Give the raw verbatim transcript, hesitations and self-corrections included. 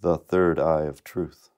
the third eye of truth.